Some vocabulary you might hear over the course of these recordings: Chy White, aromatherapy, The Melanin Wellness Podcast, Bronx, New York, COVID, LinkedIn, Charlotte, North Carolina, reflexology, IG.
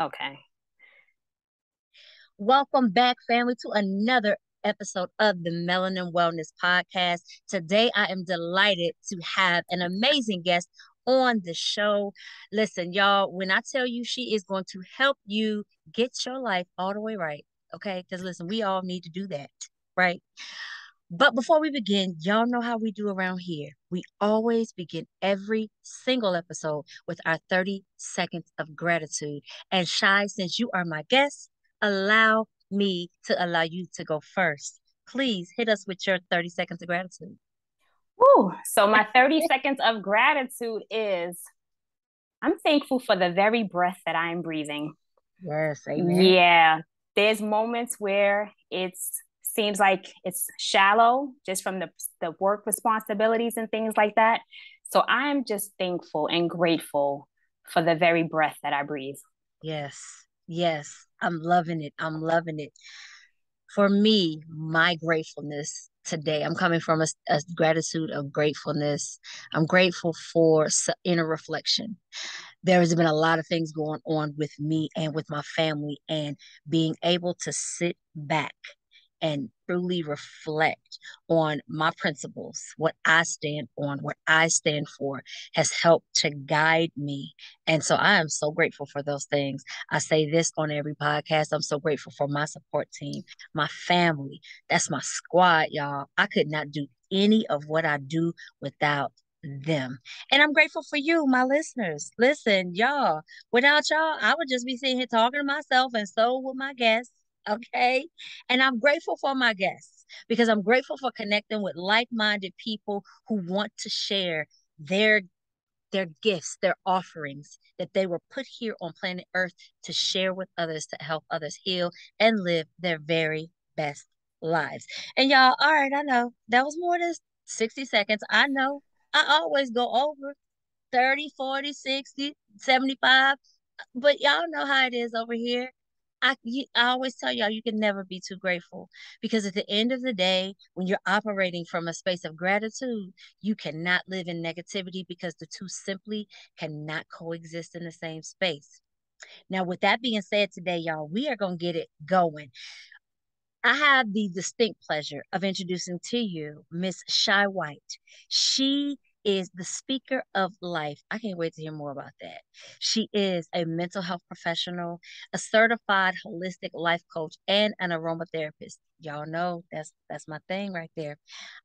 Okay. Welcome back, family, to another episode of the Melanin Wellness Podcast. Today, I am delighted to have an amazing guest on the show. Listen, y'all, when I tell you she is going to help you get your life all the way right, okay? Because listen, we all need to do that, right? But before we begin, y'all know how we do around here. We always begin every single episode with our 30 seconds of gratitude. And Chy, since you are my guest, allow me to allow you to go first. Please hit us with your 30 seconds of gratitude. Woo. So my 30 seconds of gratitude is, I'm thankful for the very breath that I'm breathing. Yes, amen. Yeah, there's moments where seems like it's shallow just from the work responsibilities and things like that. So I'm just thankful and grateful for the very breath that I breathe. Yes. Yes. I'm loving it. I'm loving it. For me, my gratefulness today, I'm coming from a gratitude of gratefulness. I'm grateful for inner reflection. There has been a lot of things going on with me and with my family, and being able to sit back and truly reflect on my principles, what I stand on, what I stand for, has helped to guide me. And so I am so grateful for those things. I say this on every podcast. I'm so grateful for my support team, my family. That's my squad, y'all. I could not do any of what I do without them. And I'm grateful for you, my listeners. Listen, y'all, without y'all, I would just be sitting here talking to myself, and so would my guests. Okay. And I'm grateful for my guests, because I'm grateful for connecting with like-minded people who want to share their gifts, their offerings, that they were put here on planet Earth to share with others, to help others heal and live their very best lives. And y'all, all right, I know that was more than 60 seconds. I know I always go over 30, 40, 60, 75, but y'all know how it is over here. I always tell y'all, you can never be too grateful, because at the end of the day, when you're operating from a space of gratitude, you cannot live in negativity, because the two simply cannot coexist in the same space. Now, with that being said, today, y'all, we are going to get it going. I have the distinct pleasure of introducing to you Miss Chy White. She is the speaker of life. I can't wait to hear more about that. She is a mental health professional, a certified holistic life coach, and an aromatherapist. Y'all know that's my thing right there.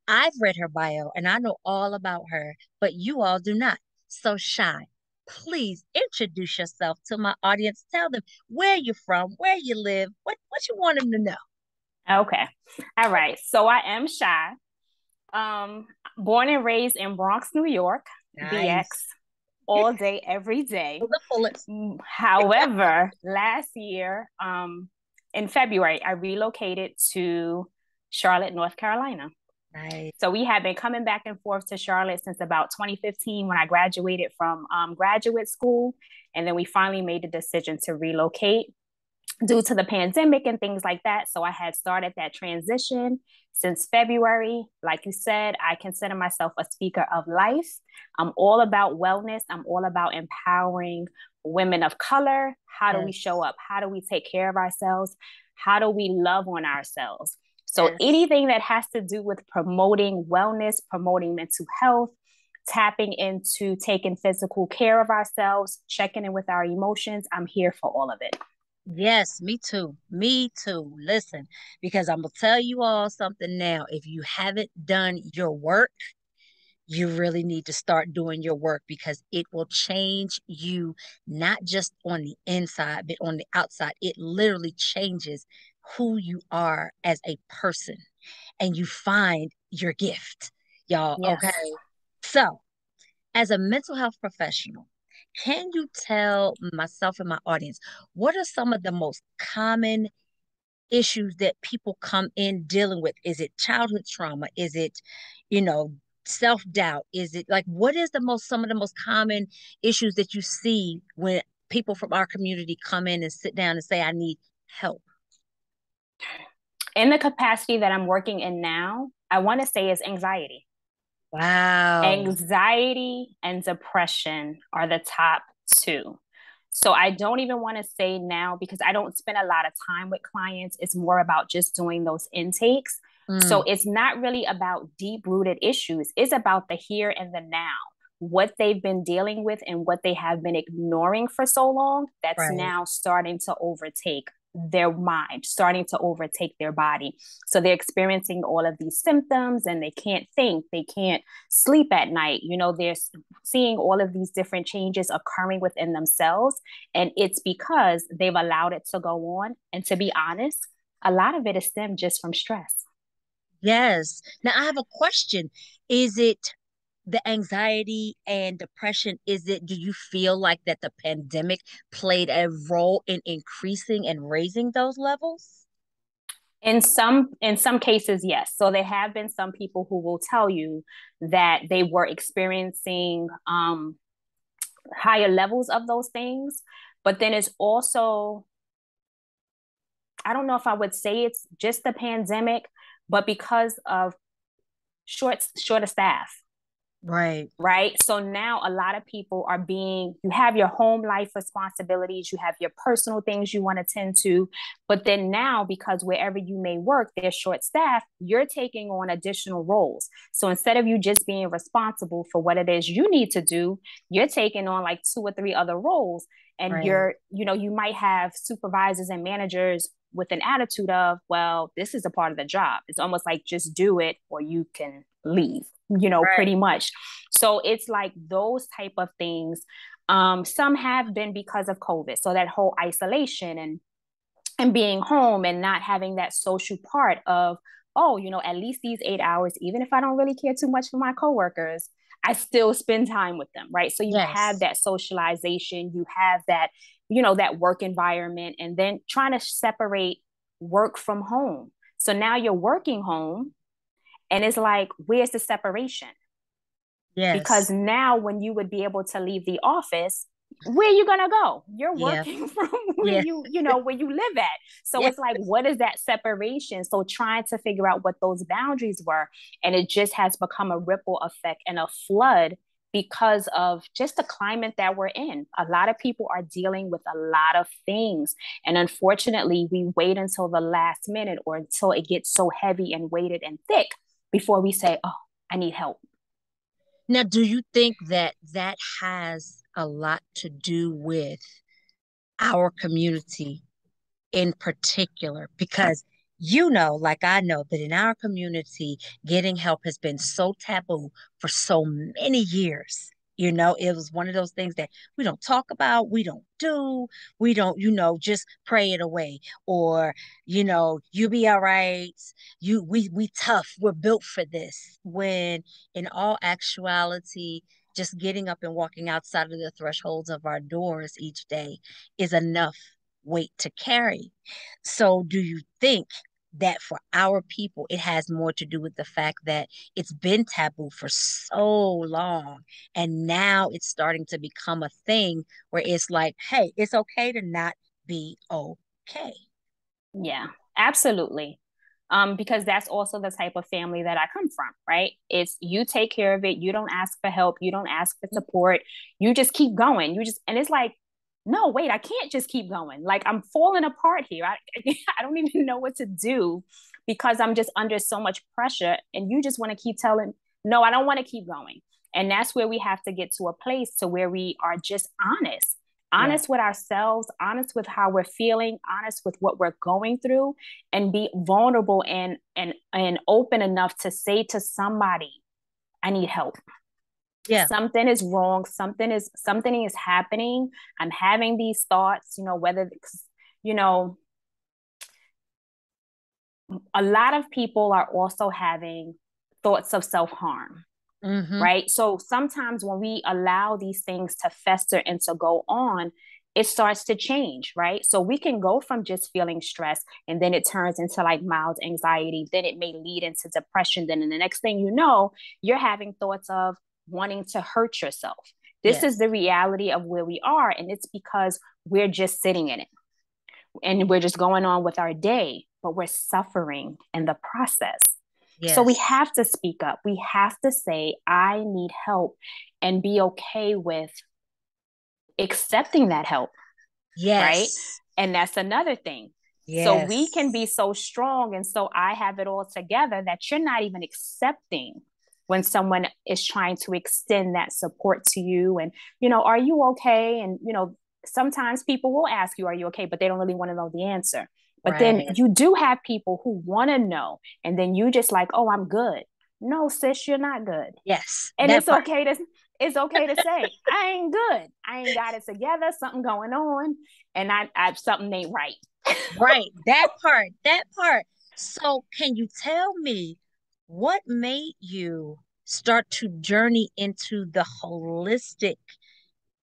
I've read her bio and I know all about her, but you all do not. So Chy, please introduce yourself to my audience. Tell them where you're from, where you live, what you want them to know. Okay. All right. So I am Chy. Born and raised in Bronx, New York. Nice. BX all day, every day. However, last year, in February, I relocated to Charlotte, North Carolina. Nice. So we have been coming back and forth to Charlotte since about 2015, when I graduated from graduate school. And then we finally made the decision to relocate due to the pandemic and things like that. So I had started that transition since February. Like you said, I consider myself a speaker of life. I'm all about wellness. I'm all about empowering women of color. How do we show up? How do we take care of ourselves? How do we love on ourselves? So anything that has to do with promoting wellness, promoting mental health, tapping into taking physical care of ourselves, checking in with our emotions, I'm here for all of it. Yes, me too. Me too. Listen, because I'm going to tell you all something now. If you haven't done your work, you really need to start doing your work, because it will change you, not just on the inside, but on the outside. It literally changes who you are as a person, and you find your gift, y'all. Yes. Okay. So as a mental health professional, can you tell myself and my audience, what are some of the most common issues that people come in dealing with? Is it childhood trauma? Is it, self-doubt? Is it what is some of the most common issues that you see when people from our community come in and sit down and say, I need help? In the capacity that I'm working in now, I want to say is anxiety. Wow. Anxiety and depression are the top two. So I don't even want to say now because I don't spend a lot of time with clients. It's more about just doing those intakes. So it's not really about deep-rooted issues. It's about the here and the now, what they've been dealing with and what they have been ignoring for so long. That's right. Now starting to overtake their mind, starting to overtake their body. So they're experiencing all of these symptoms and they can't think, they can't sleep at night. You know, they're seeing all of these different changes occurring within themselves. And it's because they've allowed it to go on. And to be honest, a lot of it is stemmed just from stress. Yes. Now I have a question. Is it the anxiety and depression, do you feel like that the pandemic played a role in increasing and raising those levels? In some cases, yes. So there have been some people who will tell you that they were experiencing higher levels of those things, but then it's also, I don't know if I would say it's just the pandemic, but because of short of staff. Right. So now a lot of people you have your home life responsibilities, you have your personal things you want to tend to, but then now because wherever you may work, they're short staffed, you're taking on additional roles. So instead of you just being responsible for what it is you need to do, you're taking on like 2 or 3 other roles. And right. You might have supervisors and managers with an attitude of, well, this is a part of the job. It's almost like just do it or you can leave. Right. Pretty much. So it's like those type of things. Some have been because of COVID. So that whole isolation and being home and not having that social part of, at least these 8 hours, even if I don't really care too much for my coworkers, I still spend time with them. Right. So you yes. have that socialization, you have that, that work environment, and then trying to separate work from home. So now you're working home. And it's like, where's the separation? Yes. Because now when you would be able to leave the office, where are you going to go? You're working yeah. from where yeah. Where you live at. So yes. It's like, what is that separation? So trying to figure out what those boundaries were. And it just has become a ripple effect and a flood because of just the climate that we're in. A lot of people are dealing with a lot of things. And unfortunately, we wait until the last minute or until it gets so heavy and weighted and thick before we say, oh, I need help. Now, do you think that has a lot to do with our community in particular? Because, like I know that in our community, getting help has been so taboo for so many years. It was one of those things that we don't talk about, we don't do, we don't, just pray it away or, you be all right. We tough, we're built for this. When in all actuality, just getting up and walking outside of the thresholds of our doors each day is enough weight to carry. So do you think that for our people, it has more to do with the fact that it's been taboo for so long and now it's starting to become a thing where it's like, hey, it's okay to not be okay? Yeah, absolutely. Because that's also the type of family that I come from, right? It's you take care of it. You don't ask for help. You don't ask for support. You just keep going. And it's like, no, wait, I can't just keep going. Like I'm falling apart here. I don't even know what to do because I'm just under so much pressure and you just want to keep telling, no, I don't want to keep going. And that's where we have to get to a place to where we are just honest yeah. with ourselves, honest with how we're feeling, honest with what we're going through, and be vulnerable and open enough to say to somebody, I need help. Yeah. Something is wrong. Something is happening. I'm having these thoughts, a lot of people are also having thoughts of self-harm, mm-hmm. right? So sometimes when we allow these things to fester and to go on, it starts to change, right? So we can go from just feeling stress and then it turns into like mild anxiety. Then it may lead into depression. Then in the next thing you're having thoughts of wanting to hurt yourself. This yes. is the reality of where we are. And it's because we're just sitting in it and we're just going on with our day, but we're suffering in the process. Yes. So we have to speak up. We have to say, I need help, and be okay with accepting that help. Yes. Right. And that's another thing. Yes. So we can be so strong and so I have it all together that you're not even accepting when someone is trying to extend that support to you. And, you know, are you okay? And, you know, sometimes people will ask you, are you okay? But they don't really want to know the answer. But right. then you do have people who want to know. And then you just like, oh, I'm good. No, sis, you're not good. Yes. And it's part. It's okay to say, I ain't good. I ain't got it together. Something going on. And I something ain't right. Right. That part. So can you tell me what made you start to journey into the holistic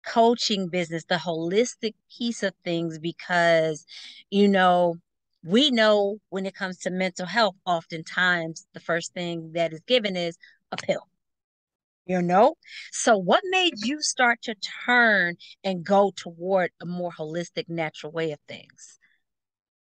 coaching business, the holistic piece of things? Because, you know, we know when it comes to mental health, oftentimes the first thing that is given is a pill, you know? So what made you start to turn and go toward a more holistic, natural way of things?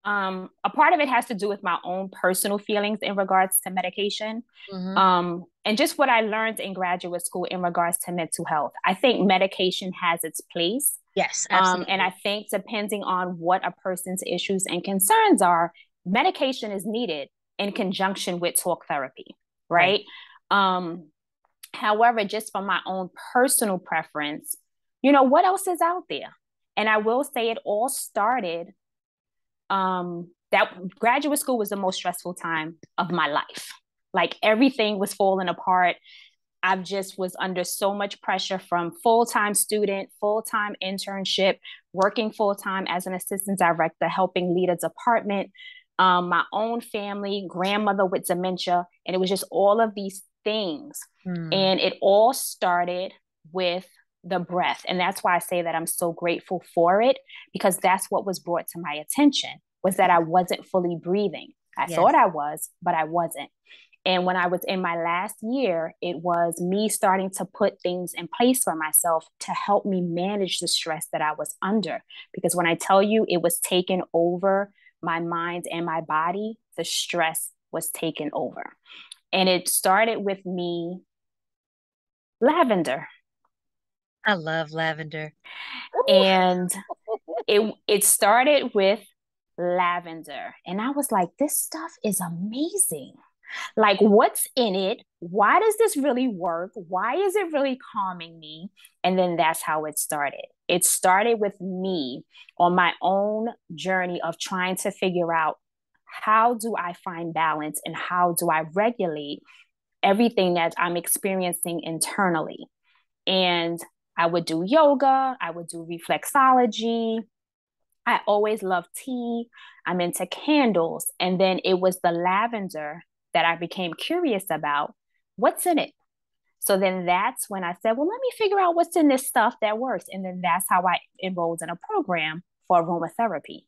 A part of it has to do with my own personal feelings in regards to medication. Mm-hmm. And just what I learned in graduate school in regards to mental health. I think medication has its place. Yes, absolutely. And I think depending on what a person's issues and concerns are, medication is needed in conjunction with talk therapy, right? Mm-hmm. However, just for my own personal preference, you know, what else is out there? And I will say it all started that graduate school was the most stressful time of my life. Like everything was falling apart. I just was under so much pressure from full-time student, full-time internship, working full-time as an assistant director, helping lead a department, my own family, grandmother with dementia. And it was just all of these things. Mm. And it all started with the breath. And that's why I say that I'm so grateful for it, because that's what was brought to my attention, was that I wasn't fully breathing. I thought I was, but I wasn't. And when I was in my last year, it was me starting to put things in place for myself to help me manage the stress that I was under. Because when I tell you it was taken over my mind and my body, the stress was taken over. And it started with me, lavender. I love lavender. And it started with lavender. And I was like, this stuff is amazing. Like, what's in it? Why does this really work? Why is it really calming me? And then that's how it started. It started with me on my own journey of trying to figure out, how do I find balance and how do I regulate everything that I'm experiencing internally? And I would do yoga. I would do reflexology. I always love tea. I'm into candles. And then it was the lavender that I became curious about. What's in it? So then that's when I said, well, let me figure out what's in this stuff that works. And then that's how I enrolled in a program for aromatherapy.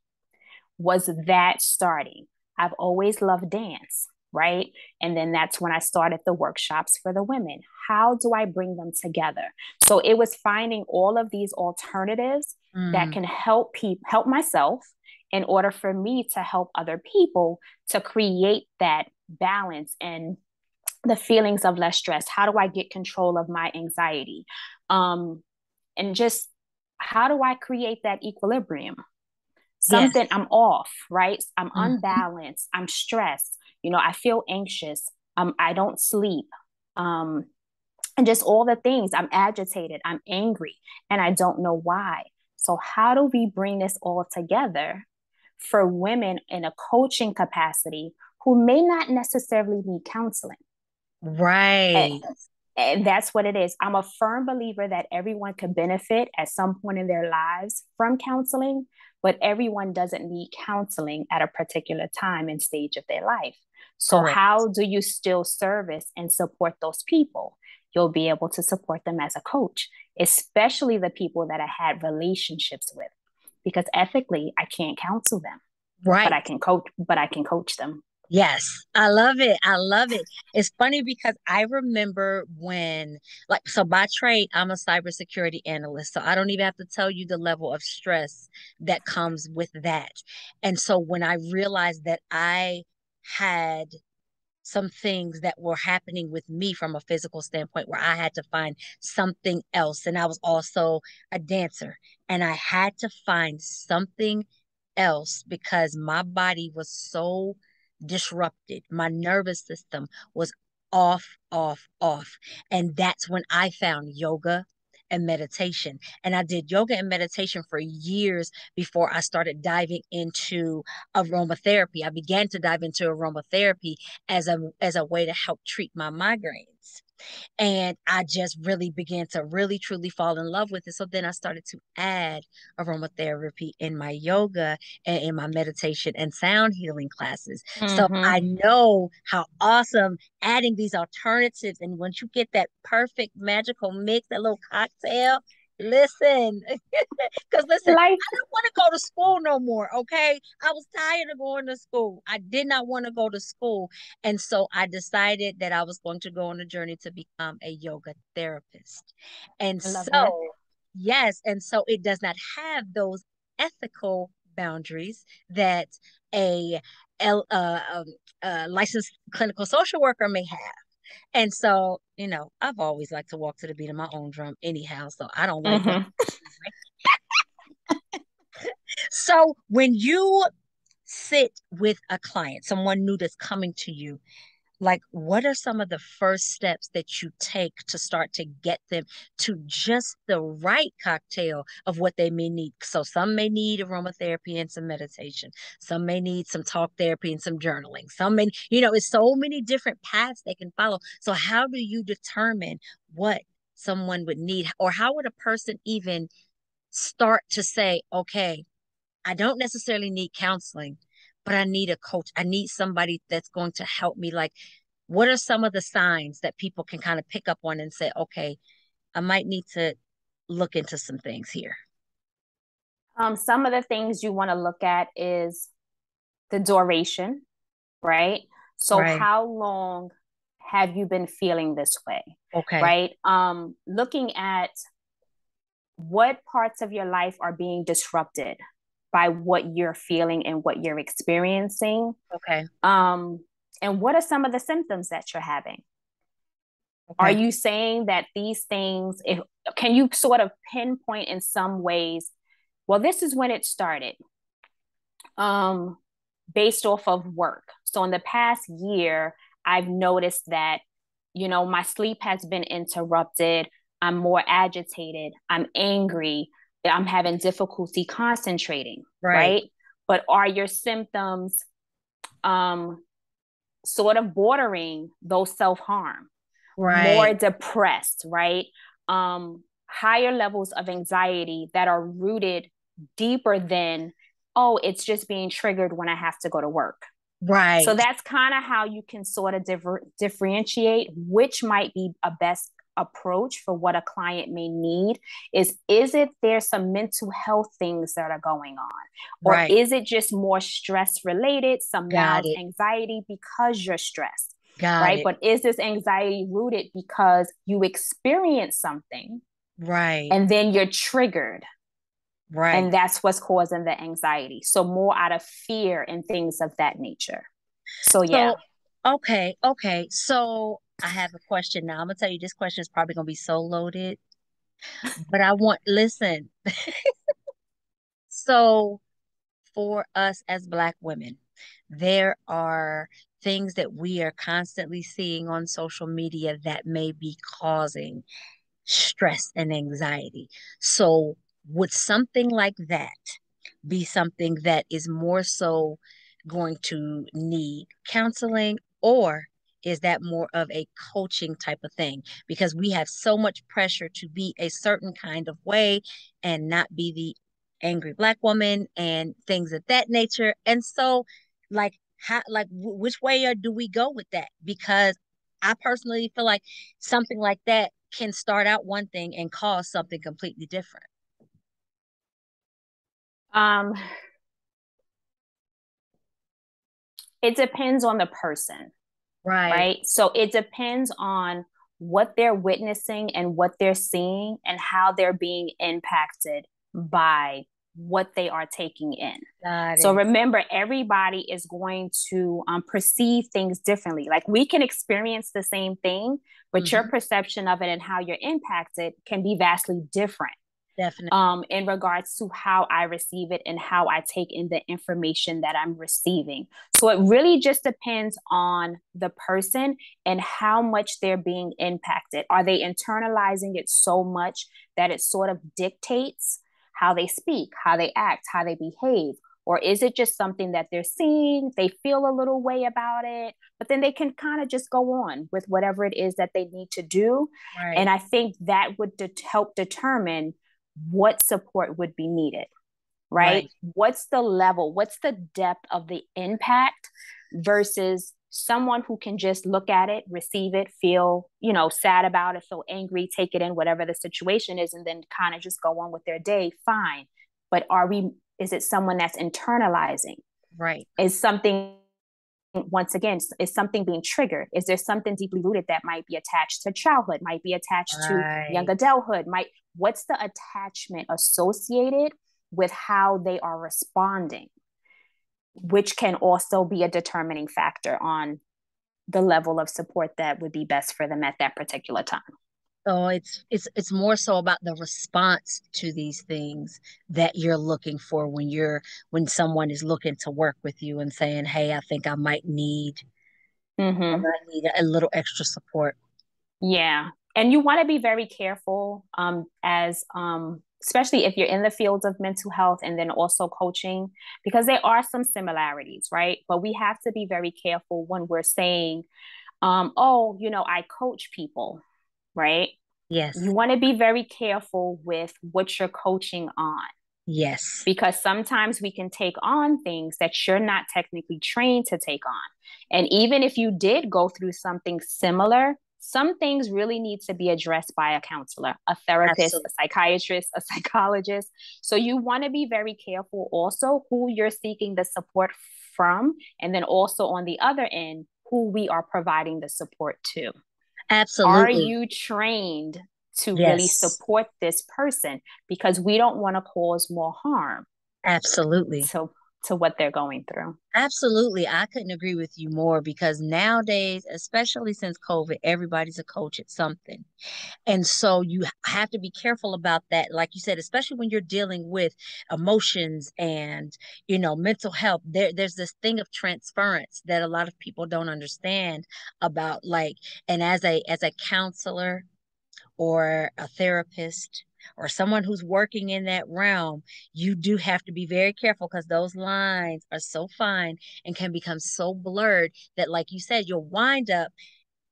Was that starting? I've always loved dance. Right. And then that's when I started the workshops for the women. How do I bring them together? So it was finding all of these alternatives that can help help myself in order for me to help other people to create that balance and the feelings of less stress. How do I get control of my anxiety? And just how do I create that equilibrium? Something, yes. I'm off, right? I'm unbalanced. I'm stressed. You know, I feel anxious. I don't sleep. And just all the things. I'm agitated. I'm angry. And I don't know why. So how do we bring this all together for women in a coaching capacity who may not necessarily need counseling? Right. And that's what it is. I'm a firm believer that everyone could benefit at some point in their lives from counseling, but everyone doesn't need counseling at a particular time and stage of their life. So correct. How do you still service and support those people? You'll be able to support them as a coach, especially the people that I had relationships with, because ethically I can't counsel them, right? But I can coach them. Yes. I love it. It's funny because I remember when, like, so by trade, I'm a cybersecurity analyst. So I don't even have to tell you the level of stress that comes with that. And so when I realized that I had some things that were happening with me from a physical standpoint where I had to find something else. And I was also a dancer, and I had to find something else because my body was so disrupted. My nervous system was off. And that's when I found yoga and meditation. And I did yoga and meditation for years before I started diving into aromatherapy. I began to dive into aromatherapy as a way to help treat my migraines. And I just really began to really, truly fall in love with it. So then I started to add aromatherapy in my yoga and in my meditation and sound healing classes. Mm-hmm. So I know how awesome adding these alternatives. And once you get that perfect magical mix, that little cocktail, listen, because listen, I didn't want to go to school no more. Okay. I was tired of going to school. I did not want to go to school. And so I decided that I was going to go on a journey to become a yoga therapist. And so, that. Yes. And so it does not have those ethical boundaries that a licensed clinical social worker may have. And so, you know, I've always liked to walk to the beat of my own drum anyhow, so I don't like that. So when you sit with a client, someone new that's coming to you, like, what are some of the first steps that you take to start to get them to just the right cocktail of what they may need? So some may need aromatherapy and some meditation. Some may need some talk therapy and some journaling. Some may, you know, it's so many different paths they can follow. So how do you determine what someone would need, or how would a person even start to say, okay, I don't necessarily need counseling, but I need a coach. I need somebody that's going to help me. Like, what are some of the signs that people can kind of pick up on and say, okay, I might need to look into some things here? Some of the things you want to look at is the duration, right? So how long have you been feeling this way? Okay. Right. Looking at what parts of your life are being disrupted by what you're feeling and what you're experiencing. Okay. And what are some of the symptoms that you're having? Okay. Are you saying that these things, can you sort of pinpoint in some ways, well, this is when it started, based off of work. So in the past year, I've noticed that, you know, my sleep has been interrupted. I'm more agitated. I'm angry. I'm having difficulty concentrating, right? But are your symptoms sort of bordering those self-harm? Right. More depressed, right? Higher levels of anxiety that are rooted deeper than, oh, it's just being triggered when I have to go to work. Right. So that's kind of how you can sort of differentiate which might be a best approach for what a client may need. Is it there's some mental health things that are going on, or is it just more stress related, some mild anxiety because you're stressed, right? But is this anxiety rooted because you experience something, right? And then you're triggered, right? And that's what's causing the anxiety. So more out of fear and things of that nature. So yeah. Okay. So I have a question now. I'm going to tell you, this question is probably going to be so loaded, but listen. So for us as Black women, there are things that we are constantly seeing on social media that may be causing stress and anxiety. So would something like that be something that is more so going to need counseling, or is that more of a coaching type of thing? Because we have so much pressure to be a certain kind of way and not be the angry Black woman and things of that nature. And so like, how, like which way do we go with that? Because I personally feel like something like that can start out one thing and cause something completely different. It depends on the person. Right. So it depends on what they're witnessing and what they're seeing and how they're being impacted by what they are taking in. So remember, everybody is going to perceive things differently. Like, we can experience the same thing, but your perception of it and how you're impacted can be vastly different. Definitely. In regards to how I receive it and how I take in the information that I'm receiving. So it really just depends on the person and how much they're being impacted. Are they internalizing it so much that it sort of dictates how they speak, how they act, how they behave? Or is it just something that they're seeing, they feel a little way about it, but then they can kind of just go on with whatever it is that they need to do. Right. And I think that would help determine what support would be needed, right? What's the level? What's the depth of the impact versus someone who can just look at it, receive it, feel, you know, sad about it, feel angry, take it in, whatever the situation is, and then kind of just go on with their day. Fine. But is it someone that's internalizing? Right. Is something, once again, is something being triggered? Is there something deeply rooted that might be attached to childhood, might be attached to young adulthood, what's the attachment associated with how they are responding, which can also be a determining factor on the level of support that would be best for them at that particular time. So it's more so about the response to these things that you're looking for when someone is looking to work with you and saying, hey, I think I might need, I need a little extra support. Yeah. And you want to be very careful especially if you're in the fields of mental health and then also coaching, because there are some similarities, right? But we have to be very careful when we're saying, I coach people, right? Yes. You want to be very careful with what you're coaching on. Yes. Because sometimes we can take on things that you're not technically trained to take on. And even if you did go through something similar, some things really need to be addressed by a counselor, a therapist, a psychiatrist, a psychologist. So you want to be very careful also who you're seeking the support from, and then also on the other end, who we are providing the support to. Absolutely. Are you trained to really support this person? Because we don't want to cause more harm. Absolutely. To what they're going through. Absolutely. I couldn't agree with you more, because nowadays, especially since COVID, everybody's a coach at something. And so you have to be careful about that. Like you said, especially when you're dealing with emotions and, mental health, there's this thing of transference that a lot of people don't understand about, and as a counselor or a therapist, or someone who's working in that realm, you do have to be very careful, because those lines are so fine and can become so blurred that, like you said, you'll wind up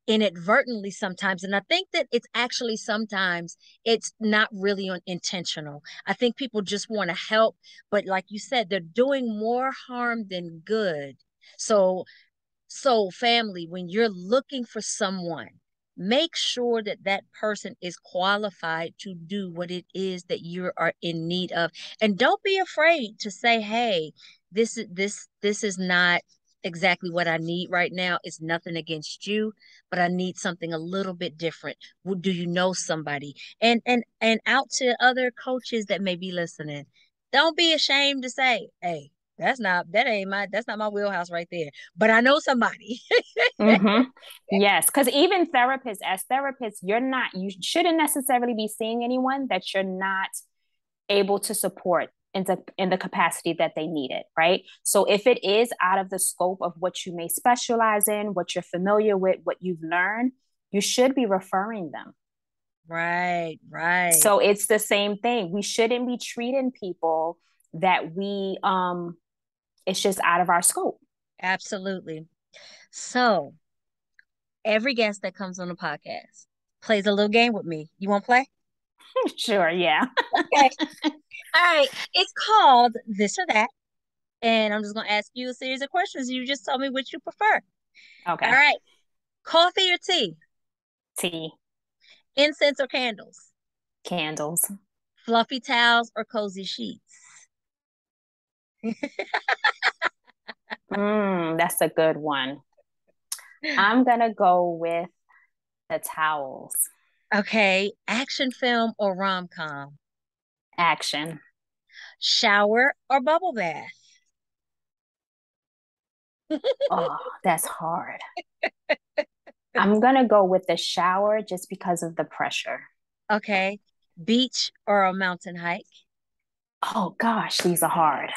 inadvertently sometimes. And I think that it's actually sometimes it's not really intentional. I think people just want to help, but like you said, they're doing more harm than good. So family, when you're looking for someone, make sure that person is qualified to do what it is that you are in need of. And don't be afraid to say, hey, this is not exactly what I need right now. It's nothing against you, but I need something a little bit different. Do you know somebody? And out to other coaches that may be listening, don't be ashamed to say, hey, that's not my wheelhouse right there, but I know somebody. Yes. Cause even therapists, you shouldn't necessarily be seeing anyone that you're not able to support in the capacity that they need it. Right. So if it is out of the scope of what you may specialize in, what you're familiar with, what you've learned, you should be referring them. Right. Right. So it's the same thing. We shouldn't be treating people that we, it's just out of our scope. Absolutely. So every guest that comes on the podcast plays a little game with me. You want to play? Sure. Yeah. Okay. All right. It's called This or That. And I'm just going to ask you a series of questions. You just tell me which you prefer. Okay. All right. Coffee or tea? Tea. Incense or candles? Candles. Fluffy towels or cozy sheets? That's a good one. I'm gonna go with the towels. Okay. Action film or rom-com? Action. shower, or bubble bath? Oh, that's hard. I'm going to go with the shower just because of the pressure. Okay. Beach or a mountain hike? Oh, gosh, these are hard.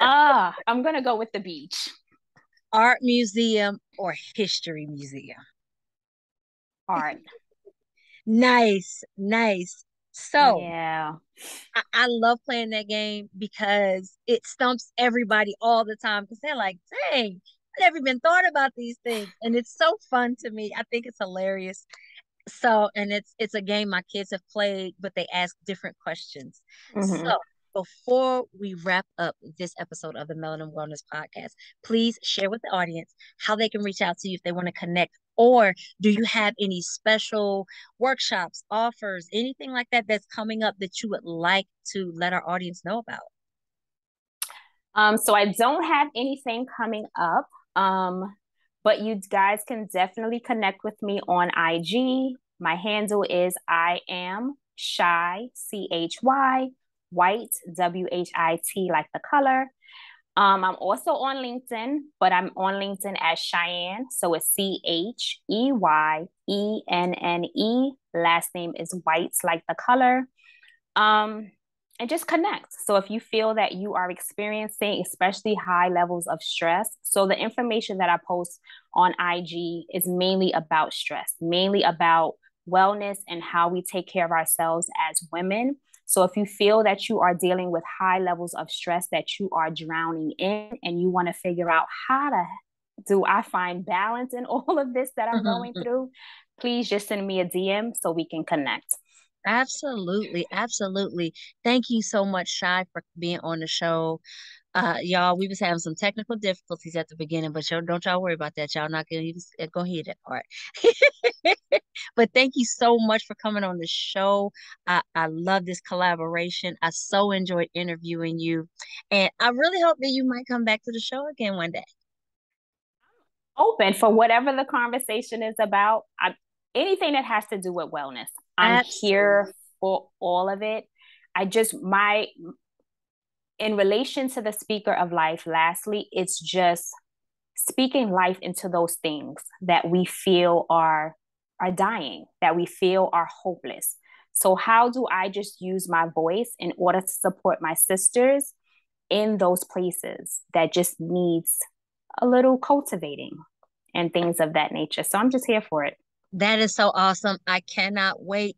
I'm going to go with the beach. Art museum or history museum? Art. Nice, nice. So yeah, I love playing that game because it stumps everybody all the time because they're like, dang, I've never even thought about these things. And it's so fun to me. I think it's hilarious. So, and it's a game my kids have played, but they ask different questions. Mm-hmm. So before we wrap up this episode of the Melanin Wellness Podcast, please share with the audience how they can reach out to you if they want to connect. Or do you have any special workshops, offers, anything like that that's coming up that you would like to let our audience know about? So I don't have anything coming up, but you guys can definitely connect with me on IG. My handle is I am Chy, C-H-Y, White, W-H-I-T, like the color. I'm also on LinkedIn, but I'm on LinkedIn as Cheyenne. So it's C-H-E-Y-E-N-N-E. Last name is White, like the color. And just connect. So if you feel that you are experiencing especially high levels of stress, so the information that I post on IG is mainly about stress, mainly about wellness and how we take care of ourselves as women. So if you feel that you are dealing with high levels of stress that you are drowning in and you want to figure out how to do I find balance in all of this that I'm going through, please just send me a DM so we can connect. Absolutely. Absolutely. Thank you so much, Chy, for being on the show. Y'all, we was having some technical difficulties at the beginning, but don't y'all worry about that. Y'all not going to even go hear that part. But thank you so much for coming on the show. I love this collaboration. I so enjoyed interviewing you. And I really hope that you might come back to the show again one day. I'm open for whatever the conversation is about. Anything that has to do with wellness. I'm Absolutely. Here for all of it. In relation to the speaker of life, lastly, it's just speaking life into those things that we feel are dying, that we feel are hopeless. So how do I just use my voice in order to support my sisters in those places that just needs a little cultivating and things of that nature? So I'm just here for it. That is so awesome. I cannot wait.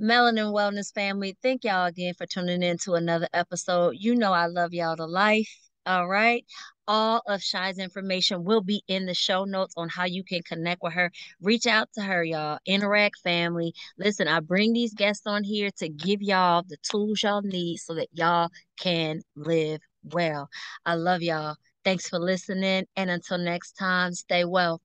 Melanin Wellness family, thank y'all again for tuning in to another episode. You know I love y'all to life, all right? All of Chy's information will be in the show notes on how you can connect with her. Reach out to her, y'all. Interact, family. Listen, I bring these guests on here to give y'all the tools y'all need so that y'all can live well. I love y'all. Thanks for listening, and until next time, stay well.